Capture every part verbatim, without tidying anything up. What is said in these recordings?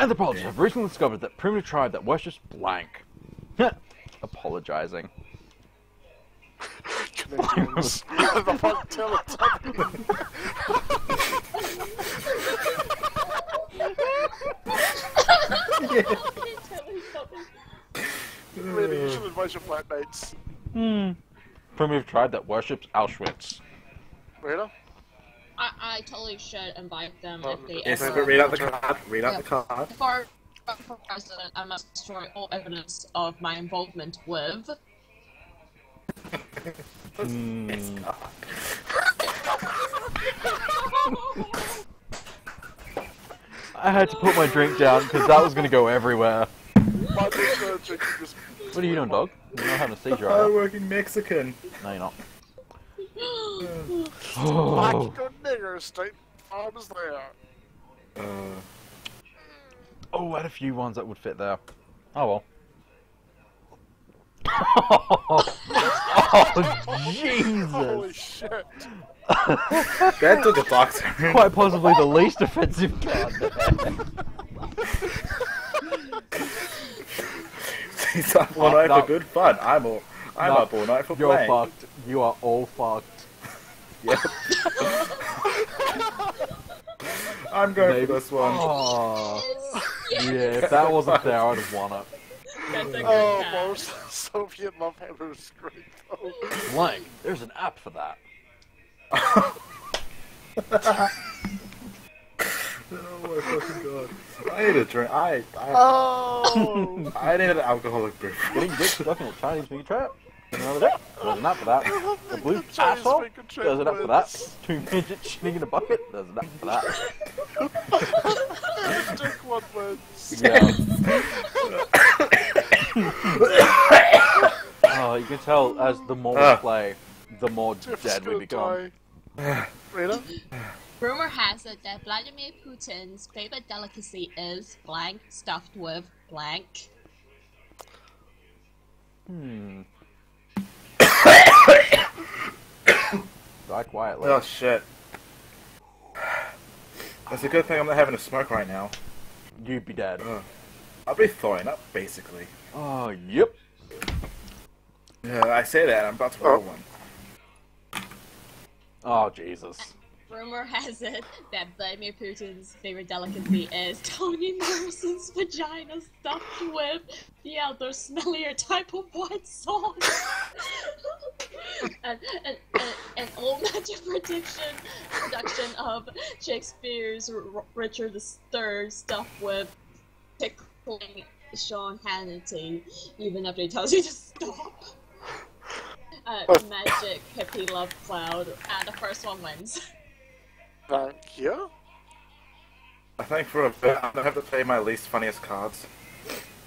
Anthropologists have recently discovered that primitive tribe that worships blank. Apologizing. Blindness. The fuck Really, you should advise your flatmates. Hmm. Primitive tribe that worships Auschwitz. Rita? I, I totally should invite them um, if they yes, ever... Yes, but read out the card. Read out yeah. the card. Before for president, I must destroy all evidence of my involvement with... mm. Yes, God. I had to put my drink down because that was going to go everywhere. What are you doing, dog? You're not having a seizure right now. I'm working Mexican. No, you're not. Oh. Like a nigger, state arms there. Uh. Oh, I had a few ones that would fit there. Oh well. Oh, Jesus! Holy shit! That took a boxer. Quite possibly the least offensive card there. He's up all night for good fun. I'm all. I'm no, up all night for you're playing. You're fucked. You are all fucked. Yep. I'm going Maybe. for this one. Oh. Yes. Yes. Yeah, if that wasn't there, I would have won it. Oh, most Soviet love hammer is great though. Blank. There's an app for that. Oh my fucking god. I need a drink. I. I, oh. I need an alcoholic beer. Getting dick stuck in a Chinese finger trap? Another day. There's an app for that. The blue asshole? There's an app for that. Two midgets shitting in a bucket? There's an app for that. Dick one wins. Yeah. Oh, you can tell as the more we play, the more Jeff's dead we become. Rita? Rumor has it that Vladimir Putin's favorite delicacy is blank stuffed with blank. Hmm. Die quietly. Oh shit. That's a good thing I'm not having a smoke right now. You'd be dead. Ugh. I'll be thawing up, basically. Oh, yep. Yeah, I say that, I'm about to roll oh. one. Oh, Jesus. Rumor has it that Vladimir Putin's favorite delicacy is Toni Morrison's vagina stuffed with the other smellier type of white sauce. and, and, and, an old magic prediction production of Shakespeare's R Richard the third stuffed with tickling Sean Hannity, even after he tells you to stop. Uh, magic hippie love cloud, and uh, the first one wins. Thank you. I think for a bit I'm gonna have to play my least funniest cards.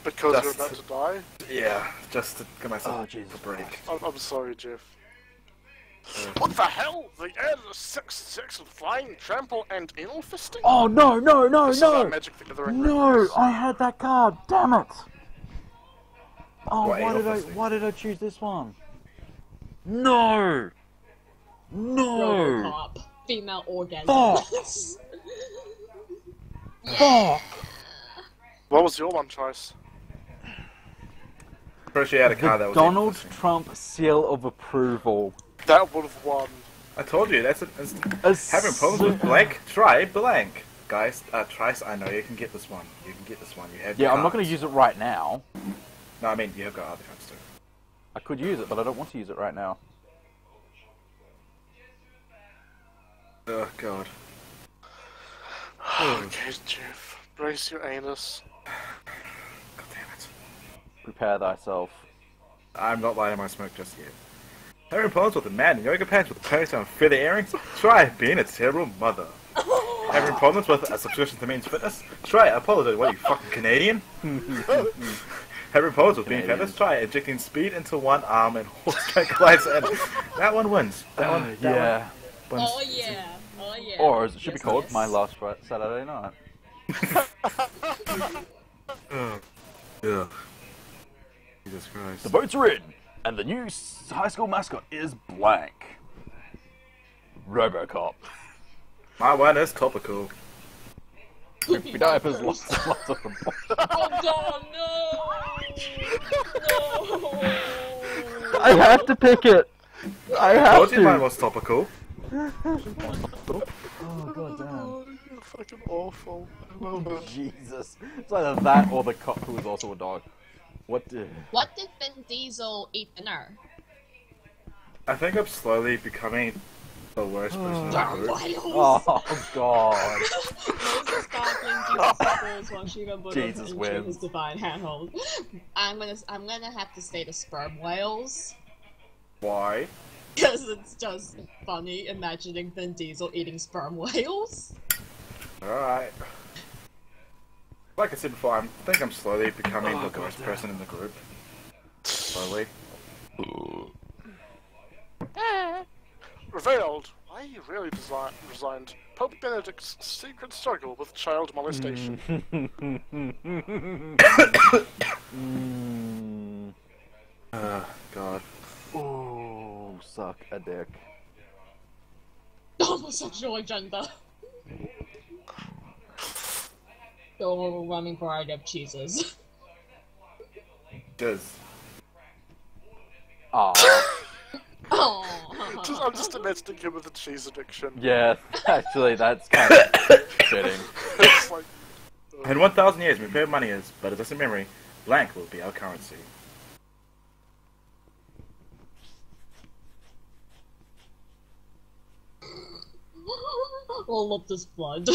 Because just you're about to, to die? Yeah, just to give myself oh, Jesus. a break. I'm, I'm sorry, Jeff. Uh, what the hell? The air is six six with flying, trample, and anal fisting? Oh no, no, no, this no! Is Magic the Gathering no, I had that card, damn it! Oh, what, why did I, why did I choose this one? No! No! Female orgasm. Fuck! Yeah. Fuck! What was your one choice? Appreciate a card that was Donald Trump seal of approval. That would have won. I told you, that's, a, that's a having problems with blank. Try blank, guys. Uh, try. I know you can get this one. You can get this one. You have. Yeah, I'm cards. not going to use it right now. No, I mean you have got other cards too. I could use it, but I don't want to use it right now. Oh god. Oh, okay, Jeff. Brace your anus. God damn it. Prepare thyself. I'm not lighting my smoke just yet. Harry Potter with a man in yoga pants with a ponytail and feather earrings? Try being a terrible mother. Having problems with a subscription to Men's Fitness? Try apologize, what are you fucking Canadian? Having problems with being feathers? Try injecting speed into one arm and horseback glides in. That one wins. That uh, one, that yeah. One. Oh yeah, oh yeah. Or as it should yes, be called, yes. my last Saturday night. uh, yeah. Jesus Christ. The votes are in, and the new high school mascot is blank. RoboCop. My one is topical. Goofy Knife has lost a lot of them. Oh no! No! I have to pick it! I have Bloody to! Mine was topical. Oh god damn. You're fucking awful. Jesus. It's either that or the cop who is also a dog. What did... What did Vin Diesel eat dinner? I think I'm slowly becoming the worst person in the group. Oh god. Moses God Vin Diesel while Jesus wins. His divine handhold. I'm gonna, I'm gonna have to say the sperm whales. Why? Because it's just funny imagining Vin Diesel eating sperm whales. Alright. Like I said before, I think I'm slowly becoming oh, the worst God, person in the group. Slowly. Ah. Revealed, I really desi resigned Pope Benedict's secret struggle with child molestation. mm. Oh, God. Oh, suck a dick. Homosexual agenda. The overwhelming variety of cheeses. Does. Aww. Aww. Just, I'm just imagining him with a cheese addiction. Yeah, actually, that's kind of fitting. It's like, uh, in one thousand years, we pay money is, but as a memory, blank will be our currency. All of this blood.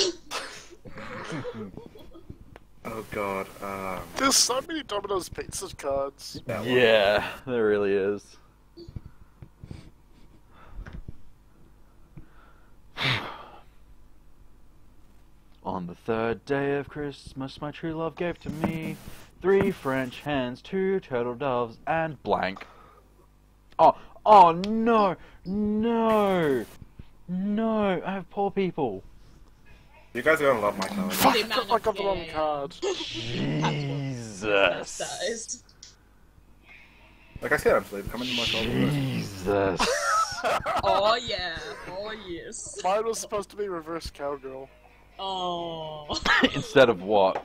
Oh god, um... There's so many Domino's Pizza cards. Yeah, there really is. On the third day of Christmas, my true love gave to me three French hens, two turtle doves, and blank. Oh, oh no, no, no, I have poor people. You guys are gonna love my card. Fuck, I got the wrong card. Jesus. Like I said, I'm slowly becoming my card. Jesus. Oh yeah, oh yes. Mine was supposed to be reverse cowgirl. Oh. Instead of what?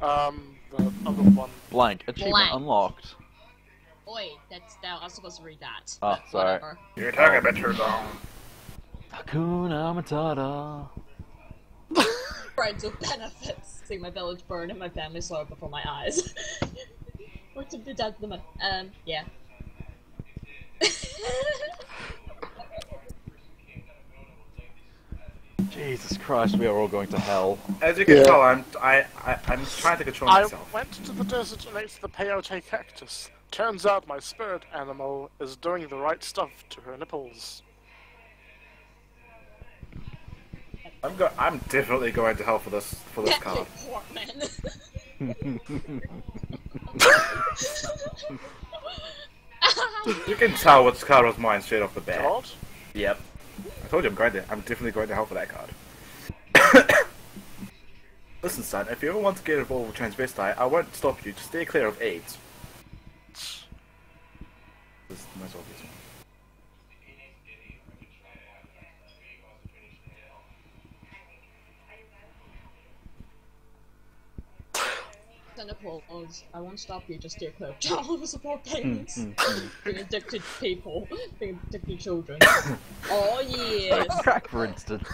Um, the other one. Blank. Achievement Blank. unlocked. Oi, that's down. I'm supposed to read that. Oh, sorry. Whatever. You're talking about your dog. Hakuna Matata. Friends with benefits. Seeing my village burn and my family slow before my eyes. What did the dad do? Um, yeah. Jesus Christ, we are all going to hell. As you can yeah. tell, I'm I, I I'm trying to control I myself. I went to the desert and ate the peyote cactus. Turns out my spirit animal is doing the right stuff to her nipples. I'm go I'm definitely going to hell for this for this card. You can tell which card was mine straight off the bat. God? Yep. I told you I'm going to. I'm definitely going to hell for that card. Listen, son. If you ever want to get involved with transvestite, I won't stop you. Just stay clear of AIDS. This is the most obvious one. I won't stop you, just stay clear. Child support payments. Mm, mm, mm. Being addicted to people. Being addicted to children. Oh yeah. Crack, for instance.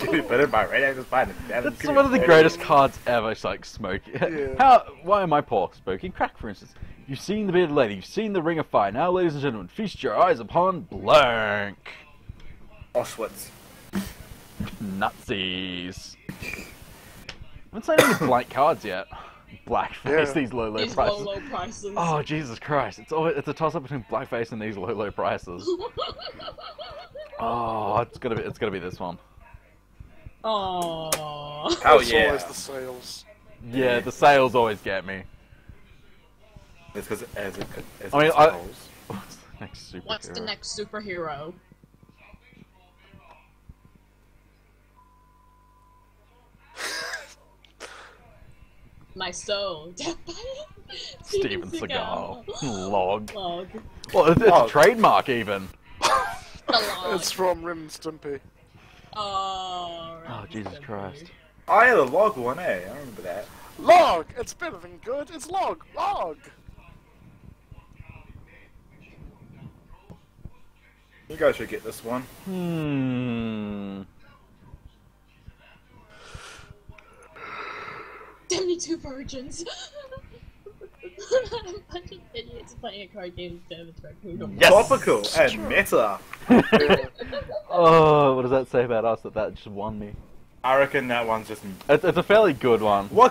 Give me a bit of my right, I just buy them. That's one of the greatest cards ever. It's like smoke. Yeah. How? Why am I poor? Smoking crack, for instance. You've seen the bearded lady. You've seen the ring of fire. Now, ladies and gentlemen, feast your eyes upon blank. Auschwitz. Nazis. I haven't seen any blank cards yet. Blackface, yeah. these low low these prices. Low, low prices. Oh Jesus Christ! It's always, it's a toss up between blackface and these low low prices. Oh, it's gonna be it's gonna be this one. Oh. Oh yeah. Always the sales. Yeah, the sales always get me. It's because as it as I mean, it I, what's the next superhero? What's the next superhero? My soul. Steven Segal. Log. Log. Well, it's, it's Log. a trademark, even. It's from Ren Stimpy. Oh, oh Jesus Christ. Oh yeah, the log one, eh? I remember that. Log! It's better than good, it's log! Log! You guys should get this one. Hmm. seventy-two virgins! I'm fucking idiots playing a card game instead of topical and meta! Oh, what does that say about us that that just won me? I reckon that one's just... It's, it's a fairly good one. What?